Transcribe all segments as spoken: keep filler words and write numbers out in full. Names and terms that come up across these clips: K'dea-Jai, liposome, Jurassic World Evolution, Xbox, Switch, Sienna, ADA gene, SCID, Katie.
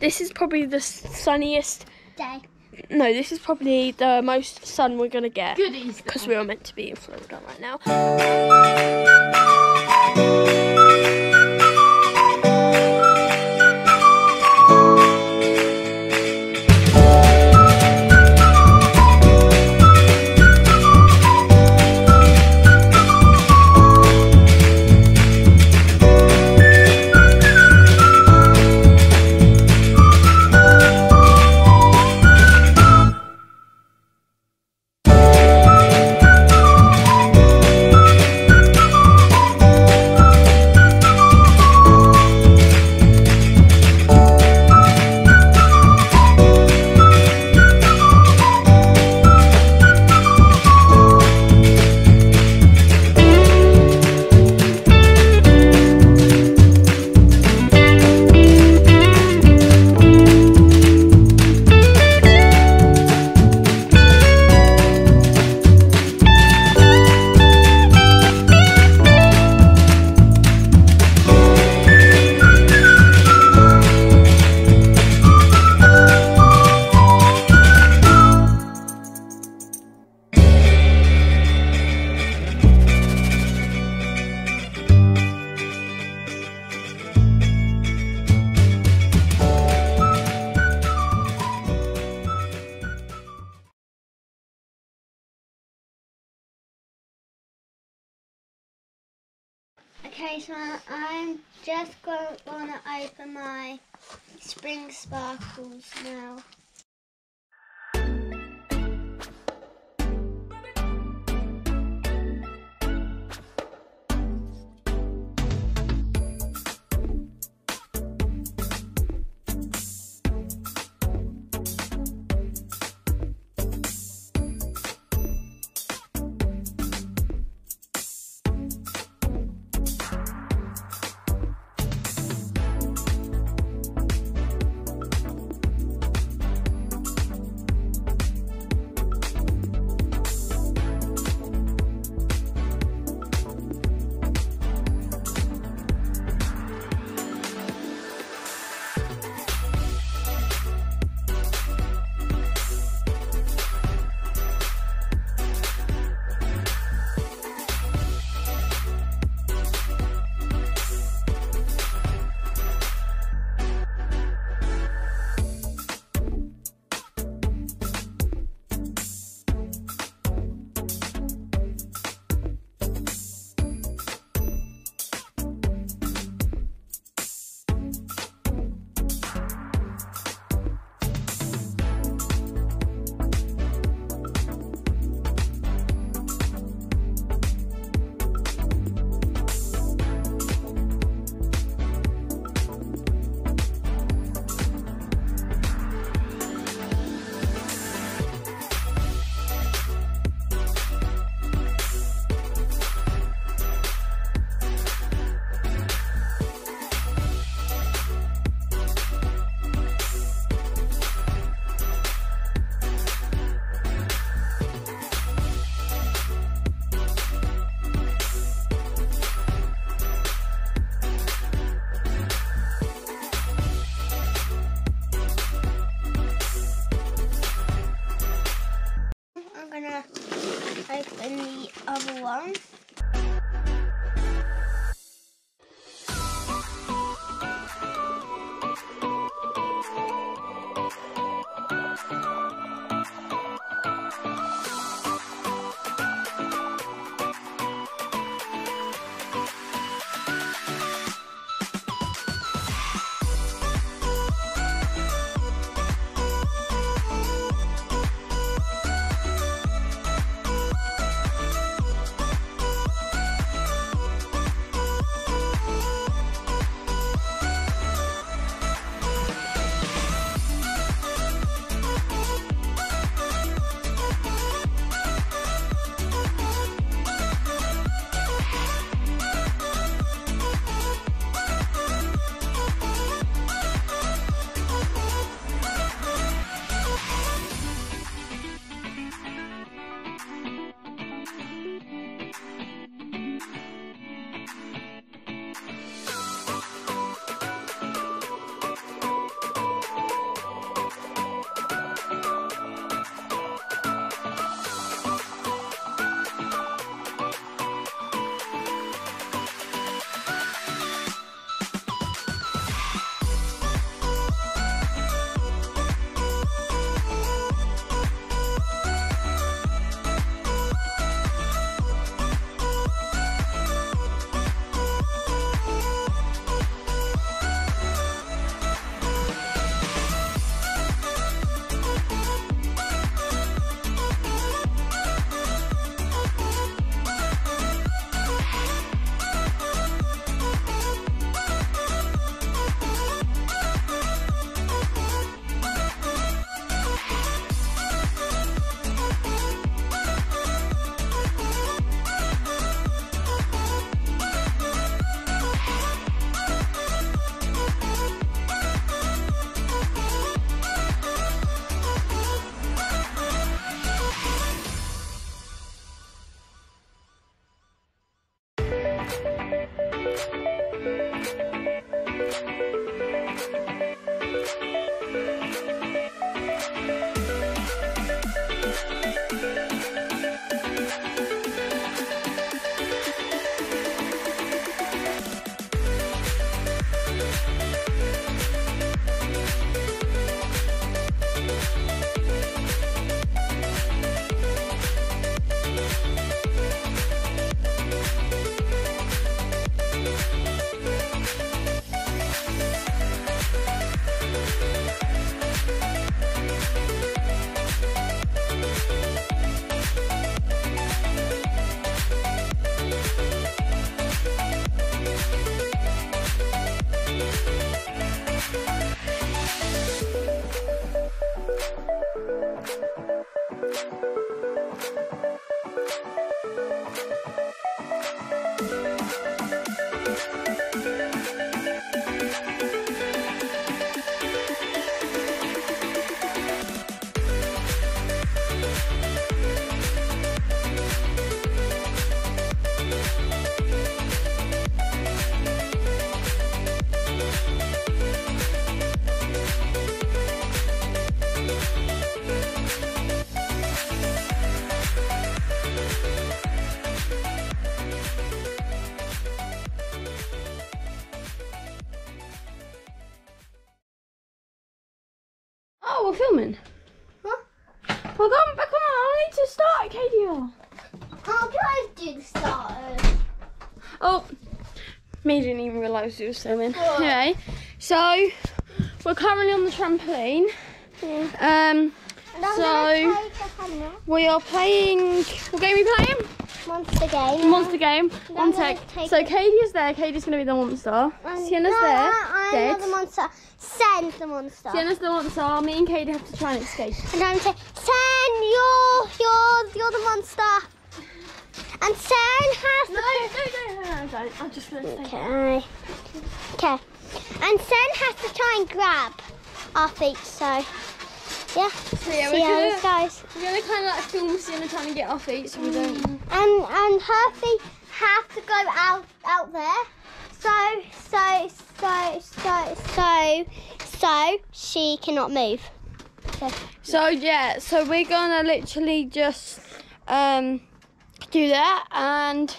This is probably the sunniest day. No, this is probably the most sun we're going to get. Goodies. Because we are meant to be in Florida right now. Okay, so I'm just going to open my spring sparkles now. Oh, we're filming. Huh? We're going back on. I need to start, K'dea-Jai. How can I do start? Oh, me didn't even realise it was filming. What? Anyway, so we're currently on the trampoline. Yeah. Um. So we are playing. What game are you playing? Monster game. Monster game. One sec. So Katie's there. Katie's gonna be the monster. Um, Sienna's no, there. I'm dead. Not the monster. Send the monster. Sienna's the monster. Me and Katie have to try and escape. And I'm saying, Sen, you're you're you're the monster. And Sen has no, the. No, no, no, no, don't. I'm just gonna stay. Okay. Okay. And Sen has to try and grab our feet. So. Yeah, so yeah, we're see gonna, how this goes. We're going to kind of like film Sienna trying to get our feet, so we don't... And, and her feet have to go out out there, so, so, so, so, so, so she cannot move. So, so yeah, so we're going to literally just um, do that, and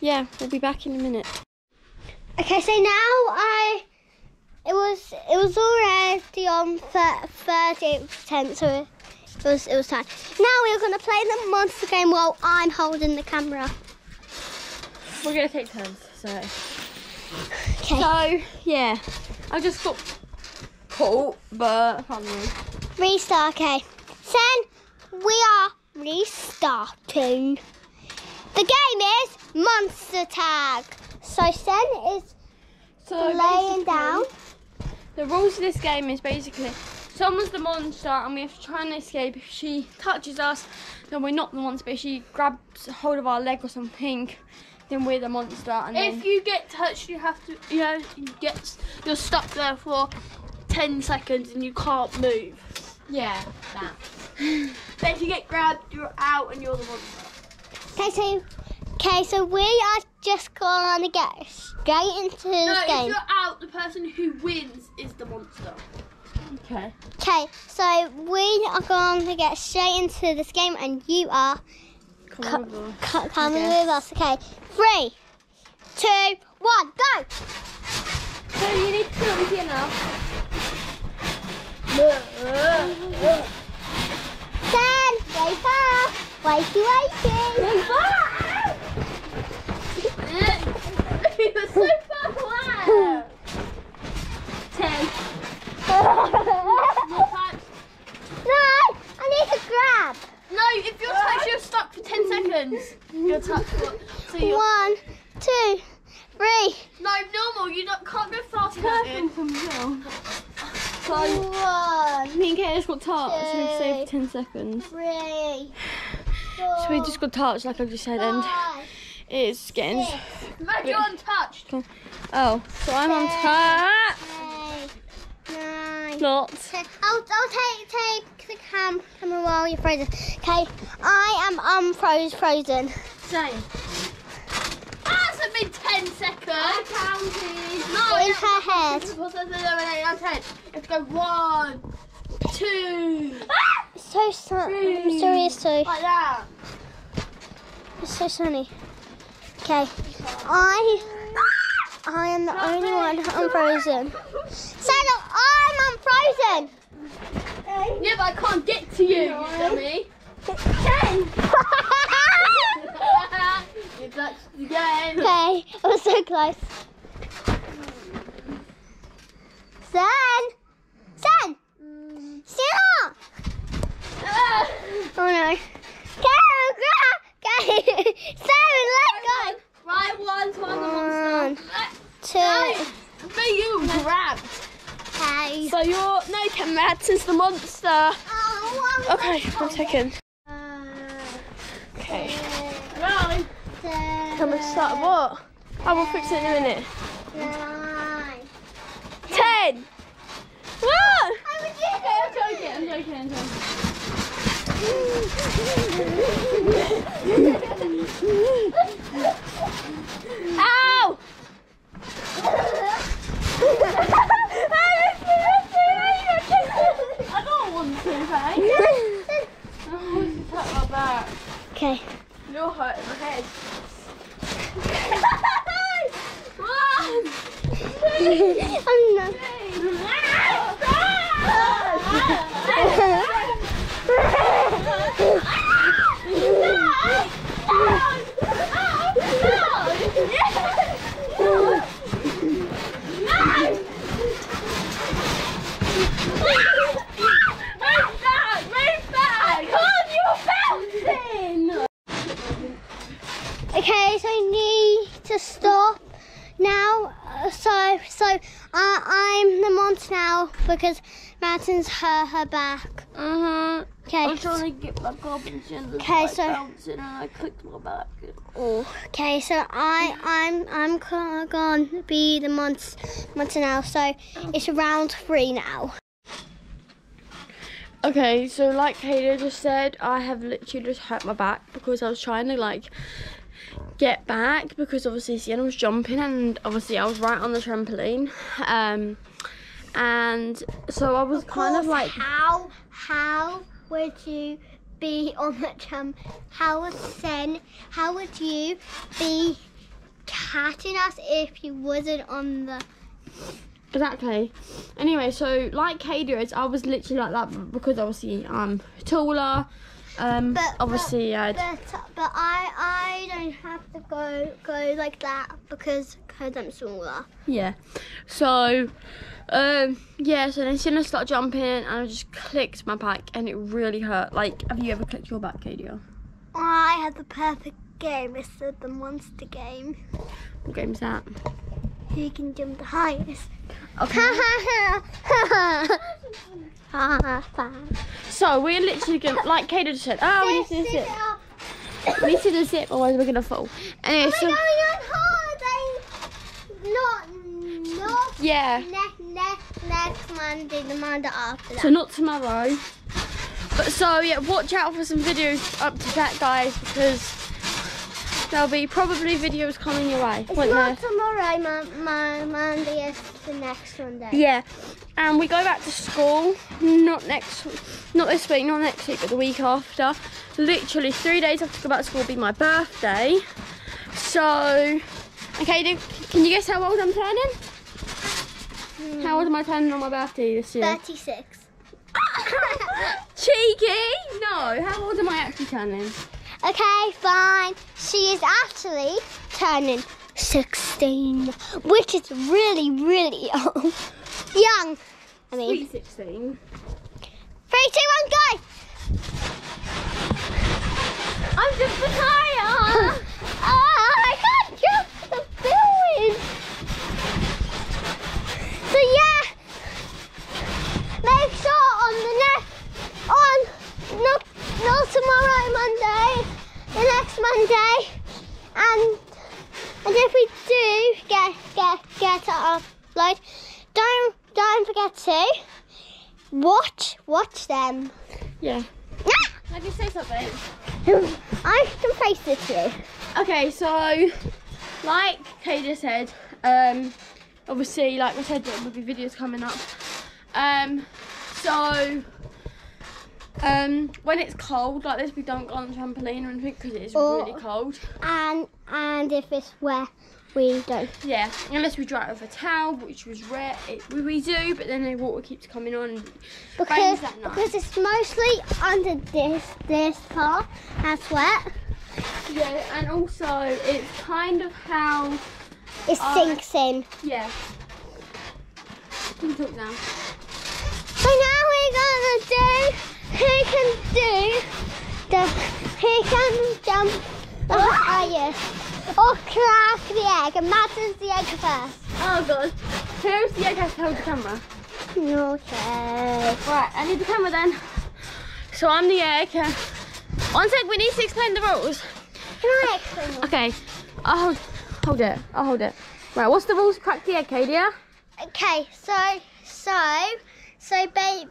yeah, we'll be back in a minute. Okay, so now I... It was it was already on thirty-eight percent, so it was it was time. Now we're gonna play the monster game while I'm holding the camera. We're gonna take turns, so. Okay. So yeah, I just got caught, but I can't move. Restart. Okay. Then we are restarting. The game is monster tag. So Sen is so laying down. The rules of this game is basically someone's the monster and we have to try and escape. If she touches us, then we're not the monster. But if she grabs hold of our leg or something, then we're the monster. And if then you get touched, you have to, you know, you get, you're stuck there for ten seconds and you can't move. Yeah, that. Then if you get grabbed, you're out and you're the monster. Okay, so, okay, so we are just gonna get straight into no, this game. No, if you're out, the person who wins is the monster. Okay. Okay, so we are gonna get straight into this game, and you are coming with us. Coming with us. Okay, three, two, one, go. So you need to film here now. Then wake up, wakey, wakey. Wake up. It was so far away. Ten. No, I need to grab. No, if you're touched, you're stuck for ten seconds. You're touched. So you're... One, two, three. No, normal. You don't, can't go faster. So one. Me and Kate just got touched. So we've saved ten seconds. Three. Four, so we just got touched, like I just said, and. It's getting. But you're untouched. Oh, so I'm untouched. Nine. Not. Ten. I'll, I'll take take the cam camera while you're frozen. Okay, I am unfroze frozen. Same. That's a big ten seconds. I counted. No, in her head. I'm ten. Let's go one, two. Ah! It's so sunny. I'm serious too. Like that. It's so sunny. Okay, I I am the only one unfrozen. Santa, I'm unfrozen. Yeah, but I can't get to you, no. You dummy. Ten. You touched the game. Okay, I was so close. Sen, Sen, Sienna. Oh no. Okay, Sarah, let go. Right one, one, one, two. No, but you grabbed. Okay. So you're no Kamats is the monster. Oh, one okay, one second. Uh, okay. Nine. Seven, can we start what? I will fix it in a minute. Nine. Ten. What? I'm joking. I'm joking. I'm joking. I'm joking. Ow! I don't want to, right? I want to tap my back. Okay. You're hurting my head. One! Two! I'm not. Move back! Move back! God, you're bouncing! Okay, so I need to stop now. So, so uh, I'm the monster now because Madison's hurt her back. Uh-huh. Okay. I'm trying to get my garbage and it's like so, bouncing and I clicked my back. Oh, okay, so I, I'm I'm going to be the monster, monster now. So it's round three now. Okay, so like K'dea just said, I have literally just hurt my back because I was trying to like get back because obviously Sienna was jumping and obviously I was right on the trampoline. Um, and so I was of kind of like... How, how would you be on that tram? How would Sen, how would you be catching us if you wasn't on the... Exactly. Anyway, so like K'dea is, I was literally like that because obviously I'm taller. Um, but, obviously, I. But, but, but I, I don't have to go go like that because because I'm smaller. Yeah. So, um, yeah. So then Sienna started jumping, and I just clicked my back, and it really hurt. Like, have you ever clicked your back, K'dea? I had the perfect game. It's the monster game. What game's that? Who can jump the highest? Okay. So we're literally gonna, like K'dea just said, oh, we need to do the zip. We need to do the zip, otherwise we're gonna fall. Anyway, we're so going on holiday. Not, not. Yeah. Next, next, next Monday, the Monday after that. So not tomorrow. But so yeah, watch out for some videos up to that, guys, because there'll be probably videos coming your way. It's not tomorrow, my, my Monday is the next Monday. Yeah, and we go back to school, not next, not this week, not next week, but the week after. Literally three days after I go back to school will be my birthday. So, okay, can you guess how old I'm turning? Mm. How old am I turning on my birthday this year? thirty-six. Cheeky! No, how old am I actually turning? Okay, fine. She is actually turning sixteen, which is really, really old. Young. I mean, sweet sixteen. Three, two, one, go! I'm just a tire. Oh, I can't jump the building. So yeah, make sure on the next on no not tomorrow Monday. The next Monday, and and if we do get get get our upload, don't don't forget to watch watch them. Yeah. Ah! I can say something. I can face this too. Okay, so like K'dea said, um, obviously like I said, there will be videos coming up. Um, so. Um, when it's cold like this, we don't go on the trampoline or anything because it is or, really cold. And and if it's wet, we don't. Yeah, unless we dry it with a towel, which was rare. It, we, we do, but then the water keeps coming on. And because that night. Because it's mostly under this this part that's wet. Yeah, and also it's kind of how it uh, sinks in. Yeah. You can talk now. So now we're gonna do. Who can do the, who can jump the highest? Or crack the egg, and Madison's the egg first. Oh God, who's the egg has to hold the camera? Okay. Right, I need the camera then. So I'm the egg. One sec, we need to explain the rules. Can I explain the rules? Okay, I'll hold, hold it, I'll hold it. Right, what's the rules? Crack the egg, K'dea? Okay, so, so, so babe.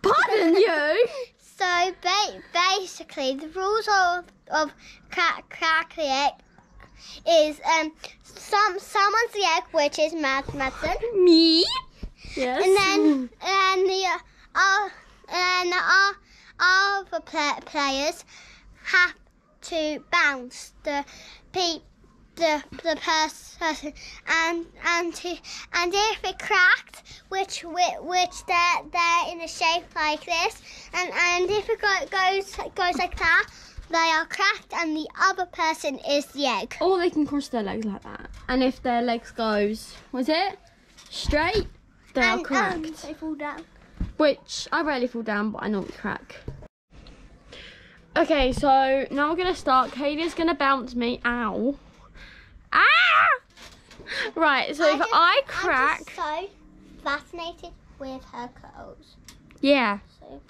Pardon you. So ba basically, the rules of of crack crack the egg is um some someone's the egg, which is Mad Madison. Me. Yes. And then and the uh and our uh, other play players have to bounce the pe the the person and and to and if it cracked, which which they're they're in a shape like this, and and if it go, goes goes like that, they are cracked and the other person is the egg. Or they can cross their legs like that, and if their legs goes was it straight, They and, are cracked. Um, they fall down. Which, I rarely fall down, but I normally crack. Okay, so now we're going to start. K'dea-Jai's going to bounce me. Ow. Ah! Right, so I if just, I crack... I'm just so fascinated with her curls. Yeah. So.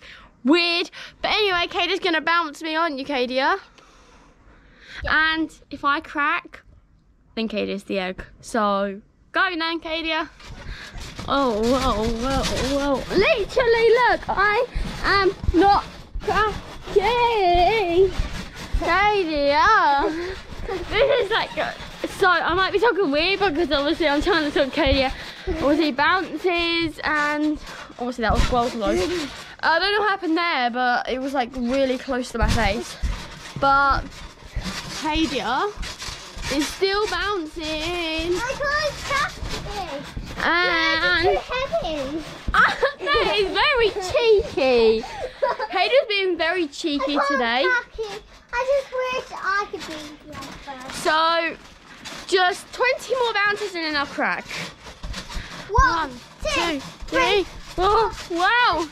Weird. But anyway, K'dea-Jai's going to bounce me, aren't you, K'dea-Jai? Yeah. And if I crack, then K'dea-Jai's the egg. So, go now, K'dea-Jai. Oh, whoa, whoa, whoa. Literally, look, I am not cracking. K'dea-Jai. This is like... So, I might be talking weird because obviously I'm trying to talk K'dea-Jai. Obviously, bounces and... Obviously, that was well close. I don't know what happened there, but it was like really close to my face. But K'dea-Jai is still bouncing. I can't catch it. And yeah, heavy. That is very cheeky. K'dea-Jai's being very cheeky I today. Cracky. I just wish I could be like that. So, just twenty more bounces and then I'll crack. One, One two, two, three, three four, four, wow.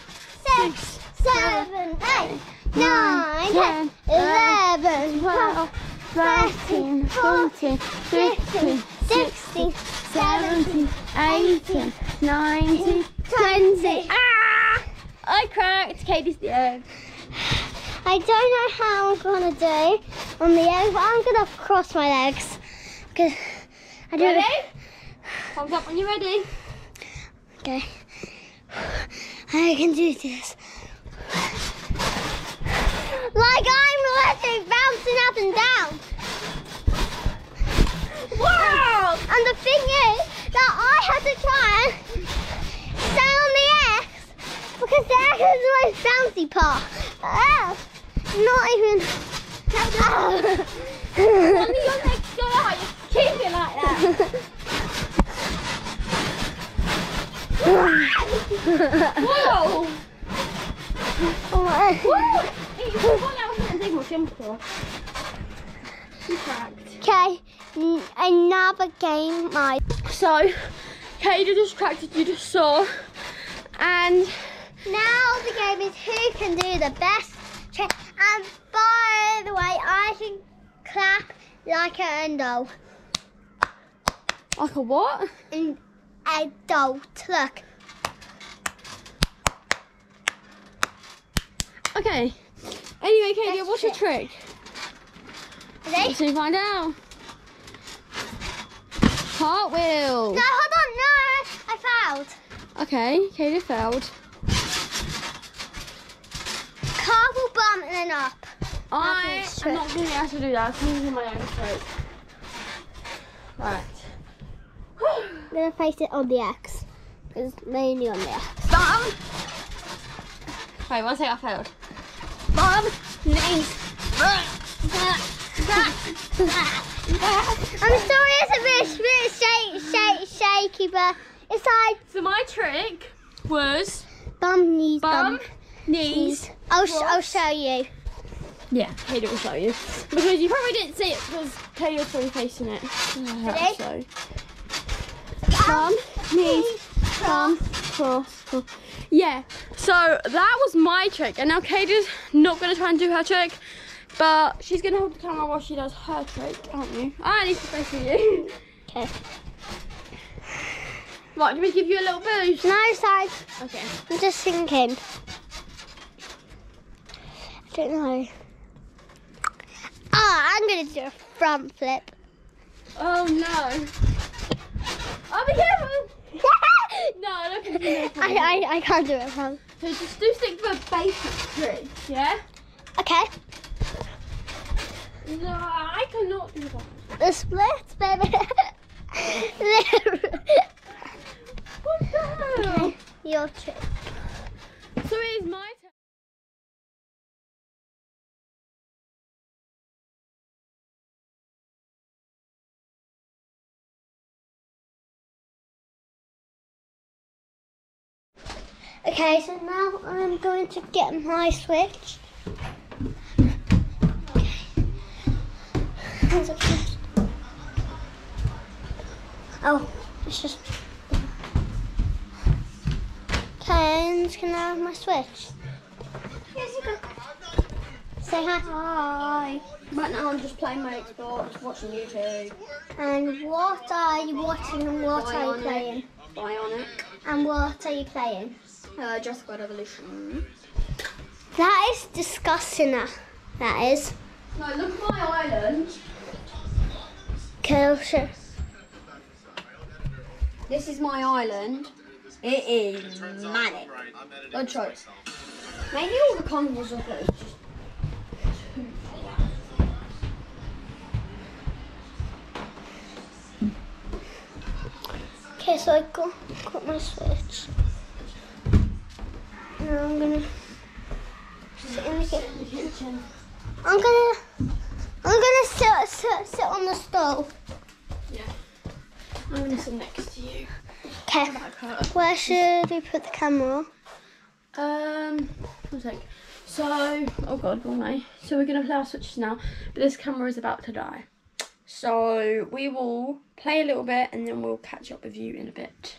Six, six seven, eight, nine, ten, eleven, twelve, thirteen, fourteen, fifteen, sixteen, seventeen, eighteen, nineteen, twenty. Ah! I cracked. K'dea-Jai's the egg. I don't know how I'm gonna do on the egg, but I'm gonna cross my legs. Cause I don't. Ready? Thumbs up when you're ready. Okay. I can do this. Like I'm literally bouncing up and down. Wow! Um, and the thing is that I had to try and stay on the eggs because the egg is the most bouncy part. Oh, not even. Oh. When your legs go out, you keep it like that. Whoa! Oh my. Woo! You cracked. Okay. Another game, my. So, K'dea-Jai just cracked it, you just saw. And now the game is who can do the best trick. And by the way, I can clap like an adult. Like a what? An adult. Look. Okay. Anyway, K'dea-Jai, what's your trick? Ready? Let's find out. Cartwheel. No, hold on, no, I failed. Okay, K'dea-Jai failed. Cartwheel bump and then up. I am not going to be able to do that, I'm using my own trick. Right. I'm going to place it on the X. It's mainly on the X. Bum! Wait, one second, I failed. Bum! Knees! I'm sorry it's a bit shake, shake, shaky, but it's like... So my trick was... Bum, knees, bum, knees. knees. I'll, sh I'll show you. Yeah, K'dea-Jai will show you. Because you probably didn't see it because K'dea-Jai was probably facing it. Oh, so. Bum, knees, bum, cross, cross. Yeah, so that was my trick. And now K'dea-Jai's not going to try and do her trick. But she's going to hold the camera while she does her trick, aren't you? I need to face you. Okay. Right, do we give you a little boost? No, sorry. Okay. I'm just thinking. I don't know. Ah, oh, I'm going to do a front flip. Oh, no. Oh, be careful. No, I don't think you can do I, I, I can't do it front. So just do stick to a basic trick, yeah? Okay. No, I cannot do that. The split, baby. What the hell? Okay, your trick. So it is my turn. Okay, so now I'm going to get my Switch. Oh, it's just... And can I have my Switch? Yes, you can. Say hi. Hi. Right now I'm just playing my Xbox, watching YouTube. And what are you watching and what Bionic. are you playing? Bionic. And what are you playing? Uh, Jurassic World Evolution. That is disgusting. That is. No, look at my island. Kelsey. This is my island. It is manic. Good choice. Maybe all the combos of it is just too far. Okay, so I got, got my Switch. Now I'm gonna sit in the kitchen. I'm gonna, I'm gonna sit, sit, sit on the stove. Yeah. I'm gonna sit next to you. Okay. Where should we put the camera? Um, one sec. So, oh god, wrong way. So we're gonna play our Switches now, but this camera is about to die. So we will play a little bit and then we'll catch up with you in a bit.